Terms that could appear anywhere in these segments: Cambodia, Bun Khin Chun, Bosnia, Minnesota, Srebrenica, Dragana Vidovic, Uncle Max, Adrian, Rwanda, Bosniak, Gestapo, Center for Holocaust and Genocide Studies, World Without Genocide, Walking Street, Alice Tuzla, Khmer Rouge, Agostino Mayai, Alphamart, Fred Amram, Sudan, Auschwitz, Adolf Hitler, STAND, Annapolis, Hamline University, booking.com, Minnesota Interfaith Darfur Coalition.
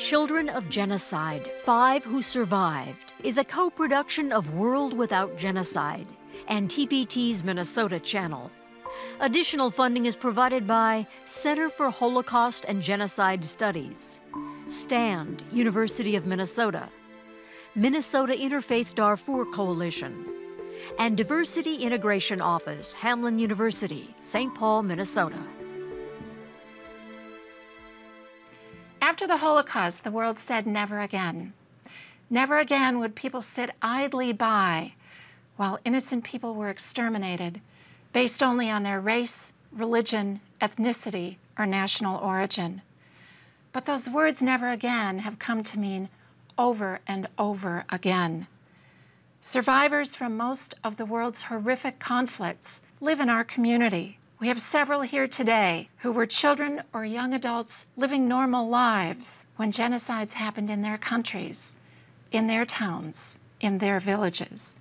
Children of Genocide, Five Who Survived, is a co-production of World Without Genocide and TPT's Minnesota channel. Additional funding is provided by Center for Holocaust and Genocide Studies, STAND, University of Minnesota, Minnesota Interfaith Darfur Coalition, and Diversity Integration Office, Hamline University, St. Paul, Minnesota. After the Holocaust, the world said never again. Never again would people sit idly by while innocent people were exterminated based only on their race, religion, ethnicity, or national origin. But those words never again have come to mean over and over again. Survivors from most of the world's horrific conflicts live in our community. We have several here today who were children or young adults living normal lives when genocides happened in their countries, in their towns, in their villages,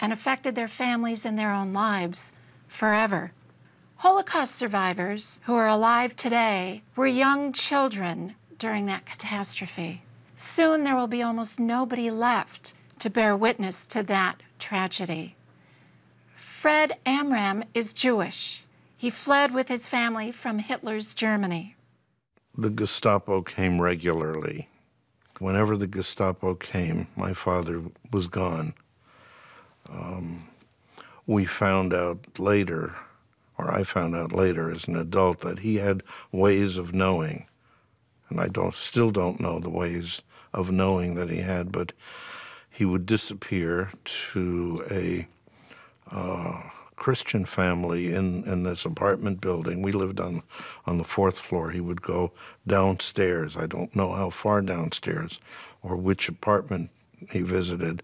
and affected their families and their own lives forever. Holocaust survivors who are alive today were young children during that catastrophe. Soon there will be almost nobody left to bear witness to that tragedy. Fred Amram is Jewish. He fled with his family from Hitler's Germany. The Gestapo came regularly. Whenever the Gestapo came, my father was gone. We found out later, or I found out later as an adult, that he had ways of knowing. And I still don't know the ways of knowing that he had, but he would disappear to a Christian family in this apartment building. We lived on the fourth floor. He would go downstairs. I don't know how far downstairs or which apartment he visited,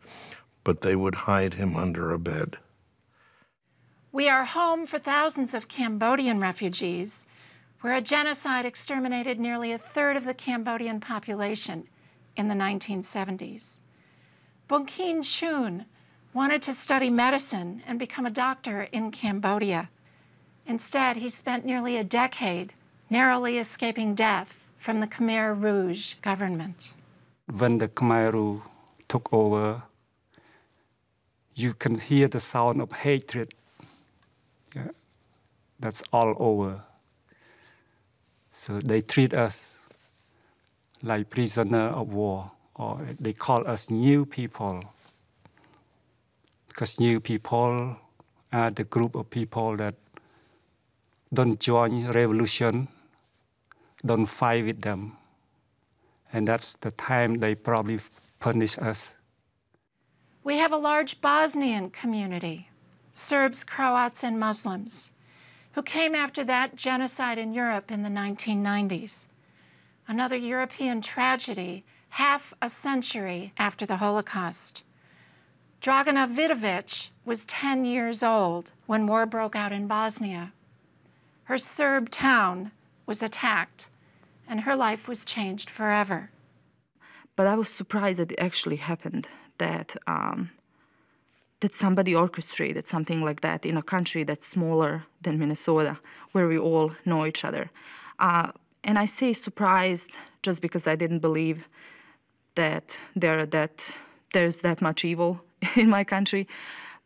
but they would hide him under a bed. We are home for thousands of Cambodian refugees, where a genocide exterminated nearly a third of the Cambodian population in the 1970s. Bun Khin Chun wanted to study medicine and become a doctor in Cambodia. Instead, he spent nearly a decade narrowly escaping death from the Khmer Rouge government. When the Khmer Rouge took over, you can hear the sound of hatred. Yeah, that's all over. So they treat us like prisoners of war, or they call us new people, because new people are the group of people that don't join revolution, don't fight with them. And that's the time they probably punish us. We have a large Bosnian community, Serbs, Croats, and Muslims, who came after that genocide in Europe in the 1990s, another European tragedy half a century after the Holocaust. Dragana Vidovic was 10 years old when war broke out in Bosnia. Her Serb town was attacked, and her life was changed forever. But I was surprised that it actually happened, that that somebody orchestrated something like that in a country that's smaller than Minnesota, where we all know each other. And I say surprised just because I didn't believe that there's that much evil in my country.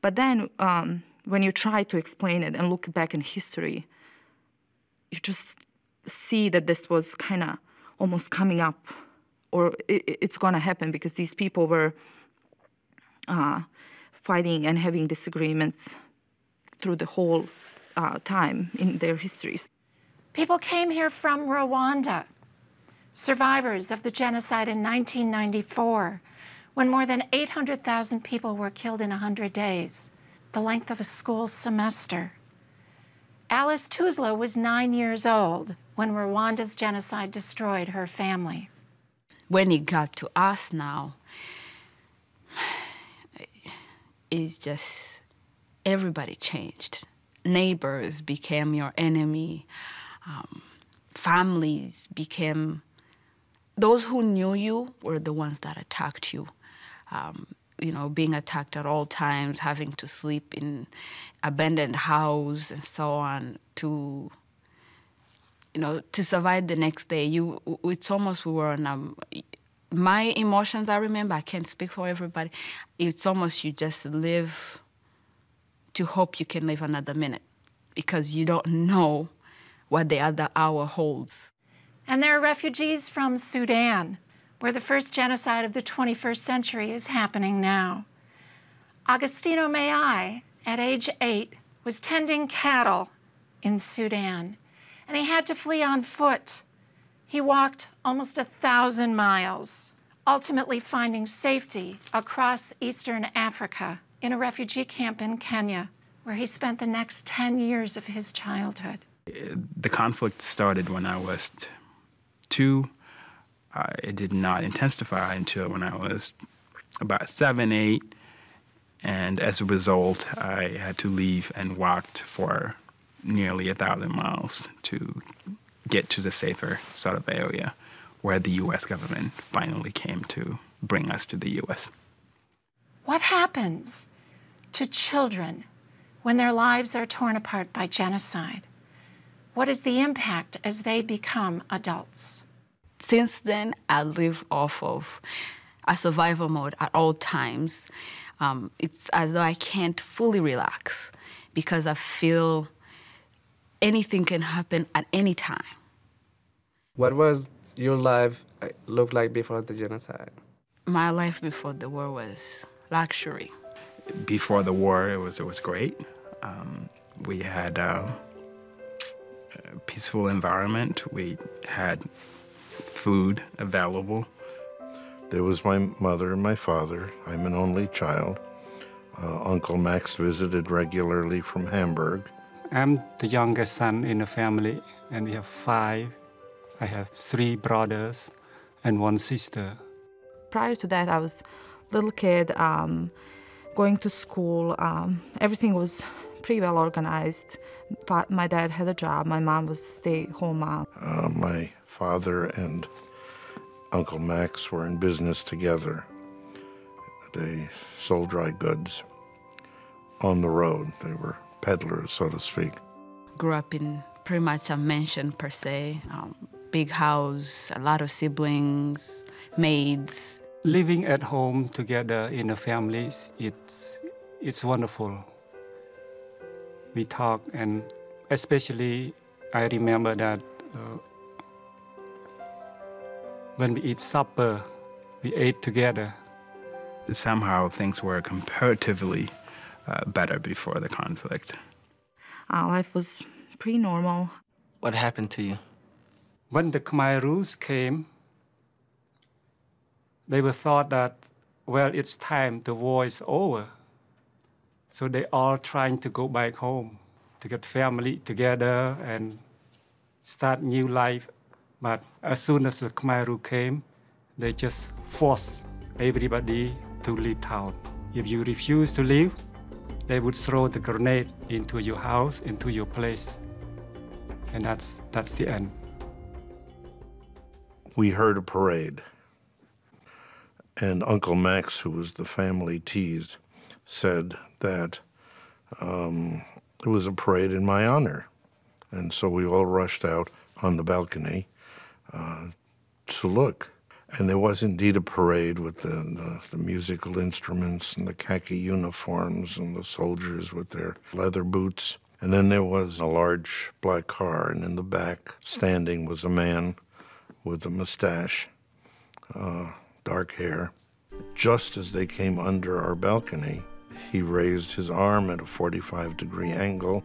But then when you try to explain it and look back in history, you just see that this was kind of almost coming up, or it's going to happen, because these people were fighting and having disagreements through the whole time in their histories. People came here from Rwanda, survivors of the genocide in 1994, when more than 800,000 people were killed in 100 days, the length of a school semester. Alice Tuzla was 9 years old when Rwanda's genocide destroyed her family. When it got to us now, it's just everybody changed. Neighbors became your enemy. Families became... Those who knew you were the ones that attacked you. You know, being attacked at all times, having to sleep in abandoned houses and so on, to you know, to survive the next day. It's almost we were on my emotions, I remember, I can't speak for everybody. It's almost you just live to hope you can live another minute because you don't know what the other hour holds. And there are refugees from Sudan, where the first genocide of the 21st century is happening now. Agostino Mayai, at age 8, was tending cattle in Sudan, and he had to flee on foot. He walked almost 1,000 miles, ultimately finding safety across eastern Africa in a refugee camp in Kenya, where he spent the next 10 years of his childhood. The conflict started when I was 2. It did not intensify until when I was about 7, 8. And as a result, I had to leave and walked for nearly 1,000 miles to get to the safer sort of area where the U.S. government finally came to bring us to the U.S. What happens to children when their lives are torn apart by genocide? What is the impact as they become adults? Since then, I live off of a survival mode at all times. It's as though I can't fully relax because I feel anything can happen at any time. What was your life look like before the genocide? My life before the war was luxury. Before the war, it was great. We had a peaceful environment. We had food available. There was my mother and my father. I'm an only child. Uncle Max visited regularly from Hamburg. I'm the youngest son in the family, and we have 5. I have 3 brothers and 1 sister. Prior to that, I was a little kid, going to school. Everything was pretty well organized. My dad had a job. My mom was stay-at-home mom. My father and Uncle Max were in business together. They sold dry goods on the road. They were peddlers, so to speak. Grew up in pretty much a mansion, per se. Big house, a lot of siblings, maids. Living at home together in a family, it's wonderful. We talk, and especially I remember that when we eat supper, we ate together. Somehow things were comparatively better before the conflict. Our life was pretty normal. What happened to you? When the Khmer Rouge came, they were thought that, well, it's time, the war is over. So they all trying to go back home, to get family together and start new life. But as soon as the Khmer Rouge came, they just forced everybody to leave town. If you refuse to leave, they would throw the grenade into your house, into your place. And that's the end. We heard a parade. And Uncle Max, who was the family teased, said that it was a parade in my honor. And so we all rushed out on the balcony to look. And there was indeed a parade with the musical instruments and the khaki uniforms and the soldiers with their leather boots. And then there was a large black car, and in the back standing was a man with a mustache, dark hair. Just as they came under our balcony, he raised his arm at a 45-degree angle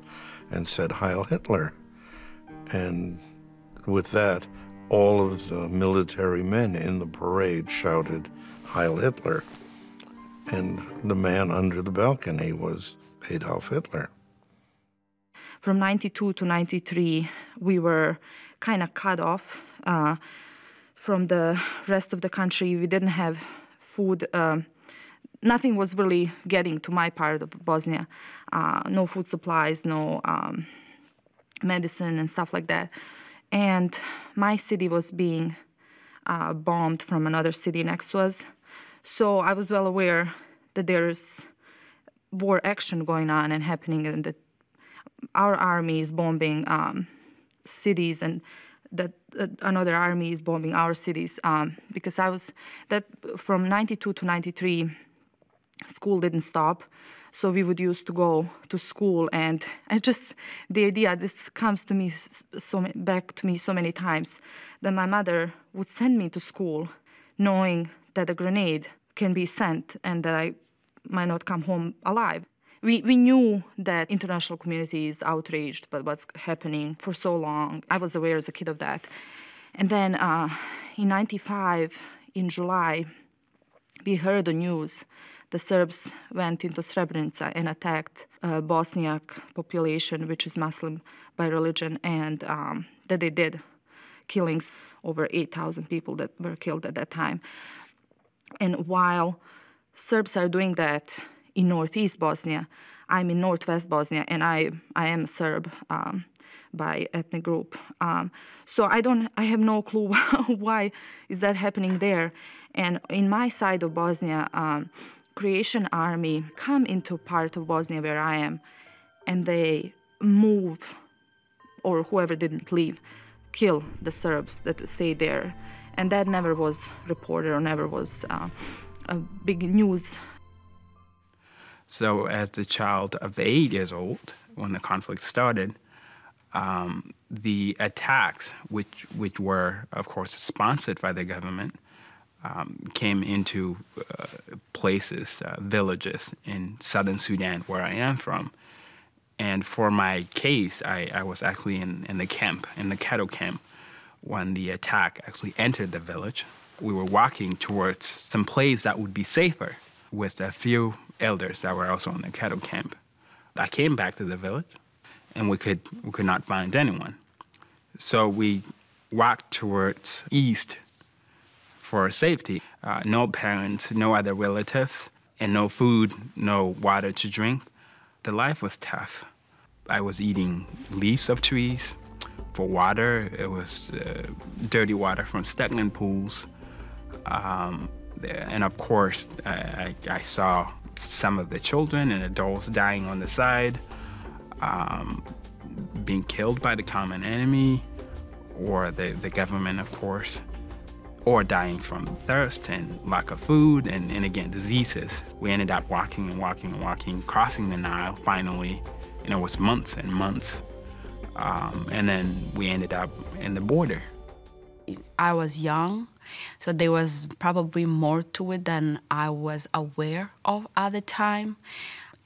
and said, "Heil Hitler." And with that, all of the military men in the parade shouted, "Heil Hitler." And the man under the balcony was Adolf Hitler. From 92 to 93, we were kind of cut off from the rest of the country. We didn't have food. Nothing was really getting to my part of Bosnia. No food supplies, no medicine and stuff like that. And my city was being bombed from another city next to us. So I was well aware that there's war action going on and happening, and that our army is bombing cities and that another army is bombing our cities, because I was, that from 92 to 93, school didn't stop. So we would used to go to school, and I just, the idea, this comes to me so many times, that my mother would send me to school knowing that a grenade can be sent and that I might not come home alive. We knew that international community is outraged by what's happening for so long. I was aware as a kid of that. And then in 95, in July, we heard the news. The Serbs went into Srebrenica and attacked Bosniak population, which is Muslim by religion, and that they did killings, over 8,000 people that were killed at that time. And while Serbs are doing that in northeast Bosnia, I'm in northwest Bosnia, and I am a Serb by ethnic group. So I have no clue why is that happening there. And in my side of Bosnia, Croatian army come into part of Bosnia where I am, and they move, or whoever didn't leave, kill the Serbs that stayed there. And that never was reported or never was a big news. So as the child of 8 years old, when the conflict started, the attacks, which were, of course, sponsored by the government, came into places, villages in southern Sudan, where I am from. And for my case, I was actually in the camp, in the cattle camp, when the attack actually entered the village. We were walking towards some place that would be safer with a few elders that were also in the cattle camp. I came back to the village, and we could not find anyone. So we walked towards east for safety. No parents, no other relatives, and no food, no water to drink. The life was tough. I was eating leaves of trees for water. It was dirty water from stagnant pools. And of course, I saw some of the children and adults dying on the side, being killed by the common enemy, or the government, of course, or dying from thirst and lack of food, and again, diseases. We ended up walking and walking and walking, crossing the Nile finally, and it was months and months. And then we ended up in the border. I was young, so there was probably more to it than I was aware of at the time.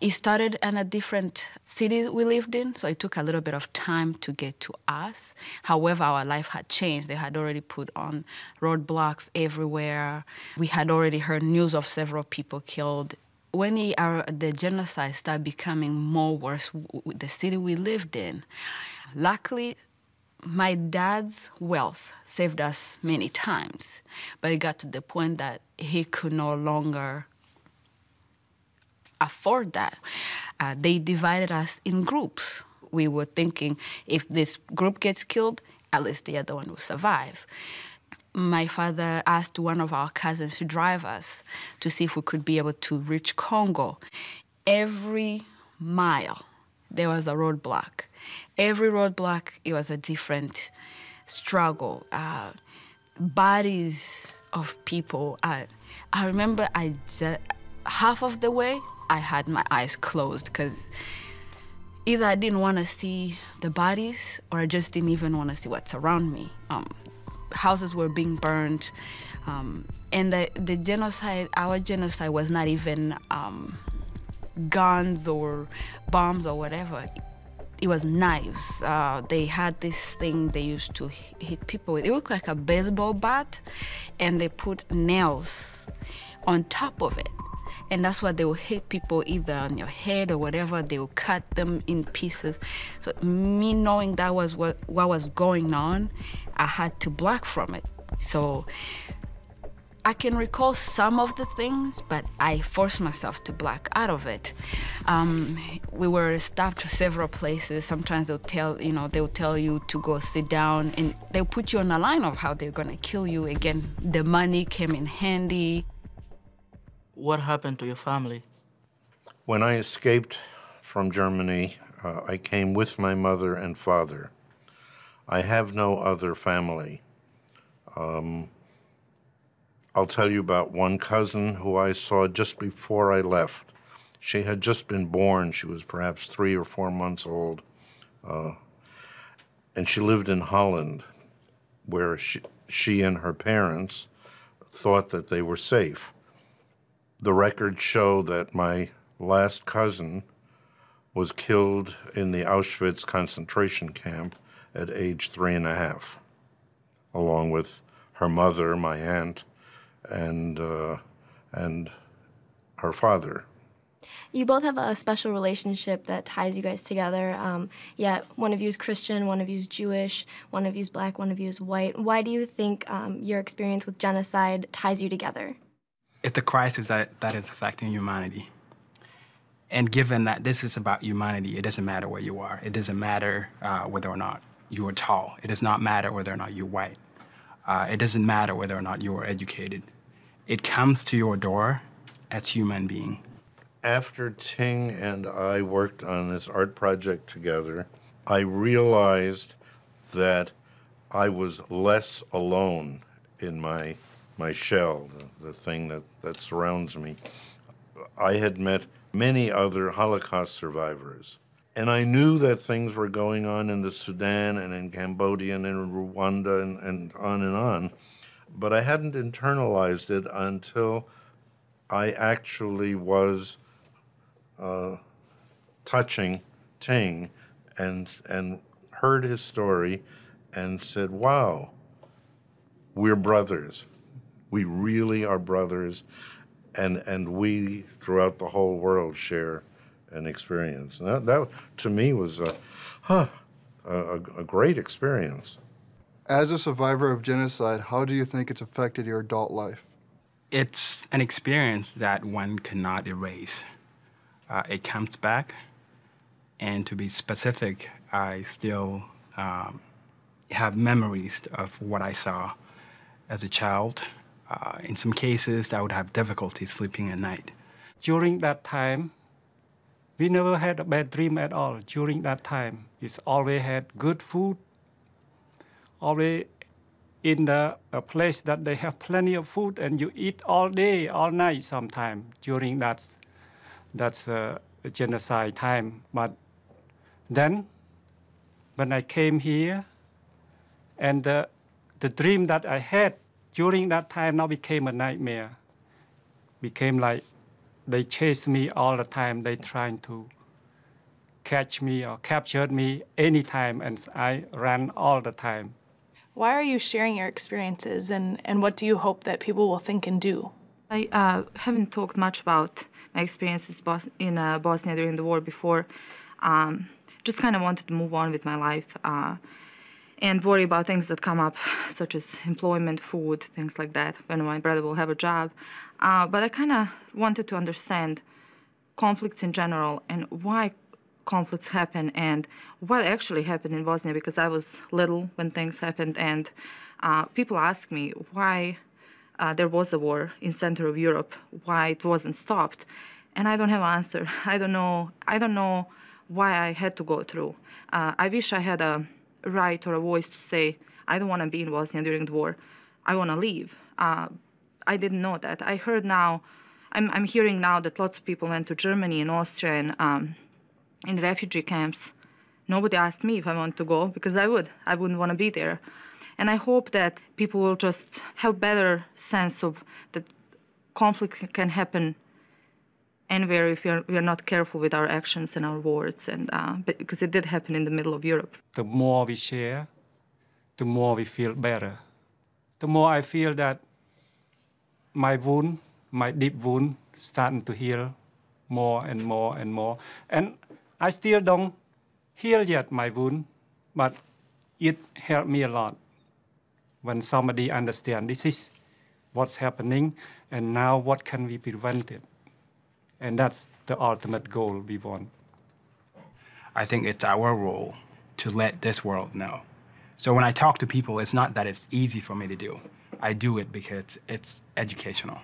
It started in a different city we lived in, so it took a little bit of time to get to us. However, our life had changed. They had already put on roadblocks everywhere. We had already heard news of several people killed. When the genocide started becoming more worse with the city we lived in, luckily, my dad's wealth saved us many times, but it got to the point that he could no longer afford that. They divided us in groups. We were thinking, if this group gets killed, at least the other one will survive. My father asked one of our cousins to drive us to see if we could be able to reach Congo. Every mile, there was a roadblock. Every roadblock, it was a different struggle. Bodies of people. I remember half of the way, I had my eyes closed because either I didn't want to see the bodies or I just didn't even want to see what's around me. Houses were being burned, and the genocide, our genocide was not even guns or bombs or whatever. It was knives. They had this thing they used to hit people with. It looked like a baseball bat, and they put nails on top of it. And that's why they will hit people either on your head or whatever. They will cut them in pieces. So me knowing that was what was going on, I had to block from it. So I can recall some of the things, but I forced myself to block out of it. We were stopped to several places. Sometimes they'll tell you to go sit down, and they'll put you on a line of how they're gonna kill you. Again, the money came in handy. What happened to your family? When I escaped from Germany, I came with my mother and father. I have no other family. I'll tell you about one cousin who I saw just before I left. She had just been born. She was perhaps 3 or 4 months old. And she lived in Holland, where she and her parents thought that they were safe. The records show that my last cousin was killed in the Auschwitz concentration camp at age 3 and a half, along with her mother, my aunt, and her father. You both have a special relationship that ties you guys together, yet one of you is Christian, one of you is Jewish, one of you is black, one of you is white. Why do you think your experience with genocide ties you together? It's a crisis that is affecting humanity. And given that this is about humanity, it doesn't matter where you are. It doesn't matter whether or not you are tall. It does not matter whether or not you're white. It doesn't matter whether or not you are educated. It comes to your door as human being. After Ting and I worked on this art project together, I realized that I was less alone in my shell, the thing that surrounds me. I had met many other Holocaust survivors, and I knew that things were going on in the Sudan and in Cambodia and in Rwanda and on, but I hadn't internalized it until I actually was touching Ting and heard his story and said, wow, we're brothers. We really are brothers, and we throughout the whole world share an experience. And that to me was a great experience. As a survivor of genocide, how do you think it's affected your adult life? It's an experience that one cannot erase. It comes back, and to be specific, I still have memories of what I saw as a child. In some cases, I would have difficulty sleeping at night. During that time, we never had a bad dream at all. During that time, it's always had good food, always in a place that they have plenty of food, and you eat all day, all night sometime during that's genocide time. But then, when I came here, and the dream that I had during that time now became a nightmare. Became like they chased me all the time. They trying to catch me or captured me anytime, and I ran all the time. Why are you sharing your experiences, and what do you hope that people will think and do? I haven't talked much about my experiences in Bosnia during the war before. Just kind of wanted to move on with my life and worry about things that come up, such as employment, food, things like that, when my brother will have a job. But I kind of wanted to understand conflicts in general and why conflicts happen and what actually happened in Bosnia, because I was little when things happened, and people ask me why there was a war in center of Europe, why it wasn't stopped, and I don't have an answer. I don't know why I had to go through. I wish I had a right or a voice to say, I don't want to be in Bosnia during the war, I want to leave. I didn't know that. I heard now, I'm hearing now that lots of people went to Germany and Austria and in refugee camps. Nobody asked me if I want to go, because I wouldn't want to be there. And I hope that people will just have better sense of that conflict can happen anywhere if we are not careful with our actions and our words, and because it did happen in the middle of Europe. The more we share, the more we feel better. The more I feel that my wound, my deep wound, starting to heal more and more and more. And I still don't heal yet my wound, but it helped me a lot when somebody understands this is what's happening and now what can we prevent it. And that's the ultimate goal we want. I think it's our role to let this world know. So when I talk to people, it's not that it's easy for me to do. I do it because it's educational.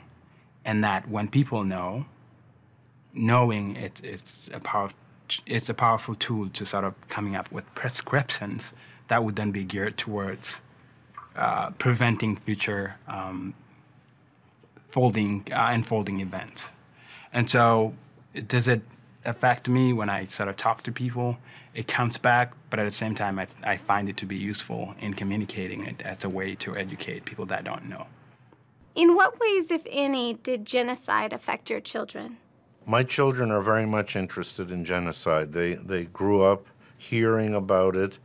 And that when people know, knowing it's a powerful tool to sort of coming up with prescriptions that would then be geared towards preventing future unfolding events. And so, does it affect me when I sort of talk to people? It comes back, but at the same time, I find it to be useful in communicating it as a way to educate people that don't know. In what ways, if any, did genocide affect your children? My children are very much interested in genocide. They grew up hearing about it.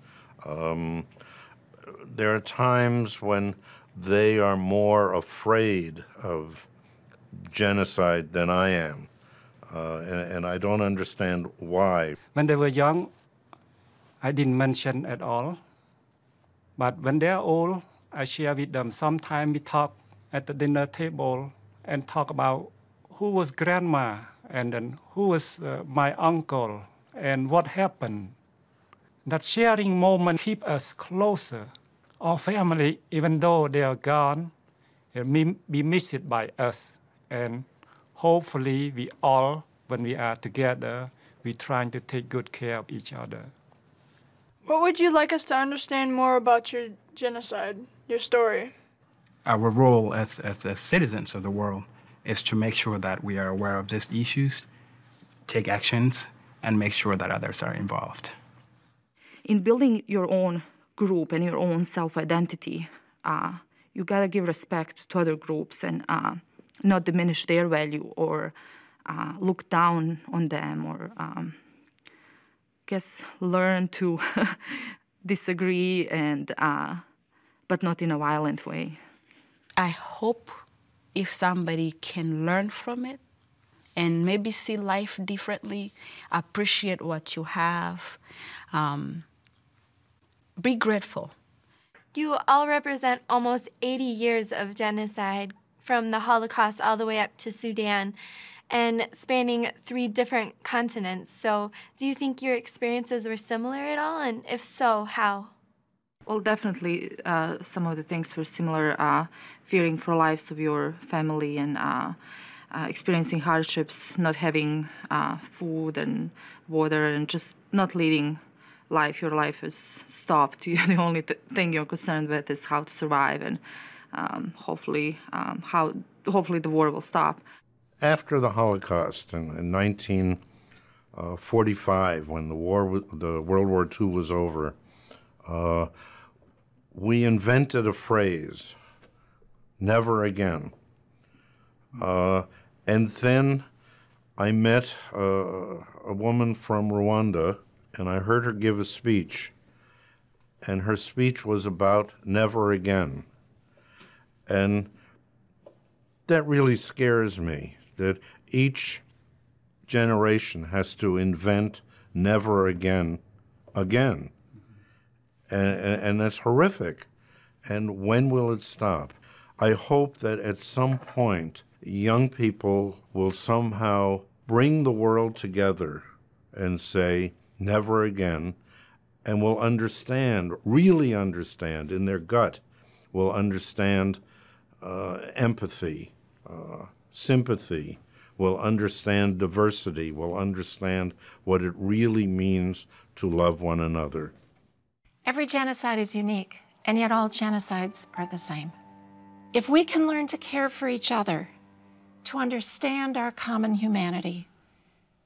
There are times when they are more afraid of genocide than I am, and I don't understand why. When they were young, I didn't mention at all. But when they're old, I share with them. Sometimes we talk at the dinner table and talk about who was grandma and then who was my uncle and what happened. That sharing moment keeps us closer. Our family, even though they are gone, will be missed by us. And hopefully we all, when we are together, we're trying to take good care of each other. What would you like us to understand more about your genocide, your story? Our role as citizens of the world is to make sure that we are aware of these issues, take actions, and make sure that others are involved. In building your own group and your own self-identity, you gotta give respect to other groups and not diminish their value or look down on them, or I guess learn to disagree, and but not in a violent way. I hope if somebody can learn from it and maybe see life differently, appreciate what you have, be grateful. You all represent almost 80 years of genocide, from the Holocaust all the way up to Sudan, and spanning 3 different continents. So do you think your experiences were similar at all? And if so, how? Well, definitely some of the things were similar, fearing for lives of your family and experiencing hardships, not having food and water and just not leading life. Your life is stopped. The only thing you're concerned with is how to survive, and hopefully the war will stop. After the Holocaust in 1945, when the World War II was over, we invented a phrase, never again. And then I met a woman from Rwanda, and I heard her give a speech, and her speech was about never again. And that really scares me, that each generation has to invent never again. And that's horrific. And when will it stop? I hope that at some point, young people will somehow bring the world together and say, never again, and will understand, really understand, in their gut, will understand empathy, sympathy, will understand diversity, will understand what it really means to love one another. Every genocide is unique, and yet all genocides are the same. If we can learn to care for each other, to understand our common humanity,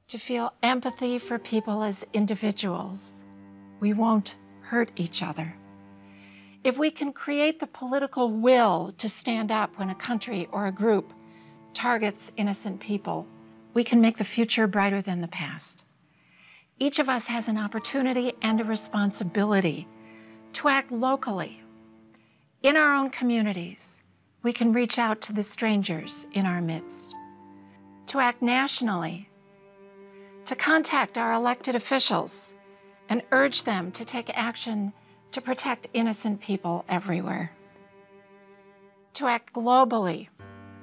to feel empathy for people as individuals, we won't hurt each other. If we can create the political will to stand up when a country or a group targets innocent people, we can make the future brighter than the past. Each of us has an opportunity and a responsibility to act locally. In our own communities, we can reach out to the strangers in our midst, to act nationally, to contact our elected officials and urge them to take action to protect innocent people everywhere. To act globally,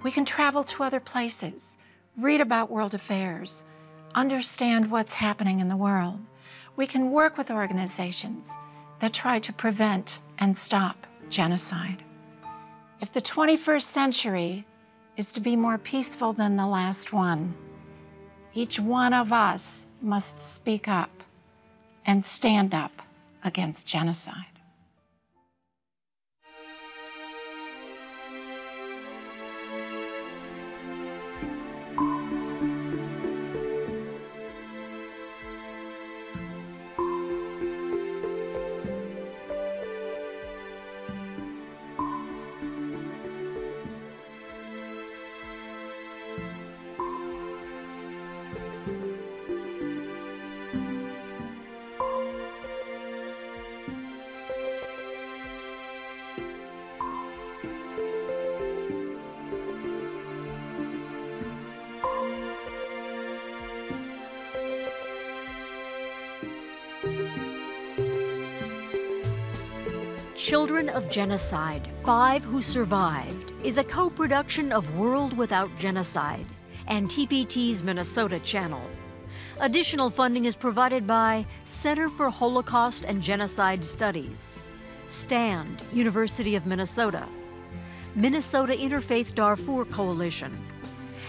we can travel to other places, read about world affairs, understand what's happening in the world. We can work with organizations that try to prevent and stop genocide. If the 21st century is to be more peaceful than the last one, each one of us must speak up and stand up against genocide. Children of Genocide, Five Who Survived, is a co-production of World Without Genocide and TPT's Minnesota channel. Additional funding is provided by Center for Holocaust and Genocide Studies, STAND, University of Minnesota, Minnesota Interfaith Darfur Coalition,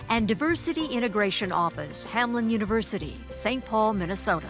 and Diversity Integration Office, Hamline University, St. Paul, Minnesota.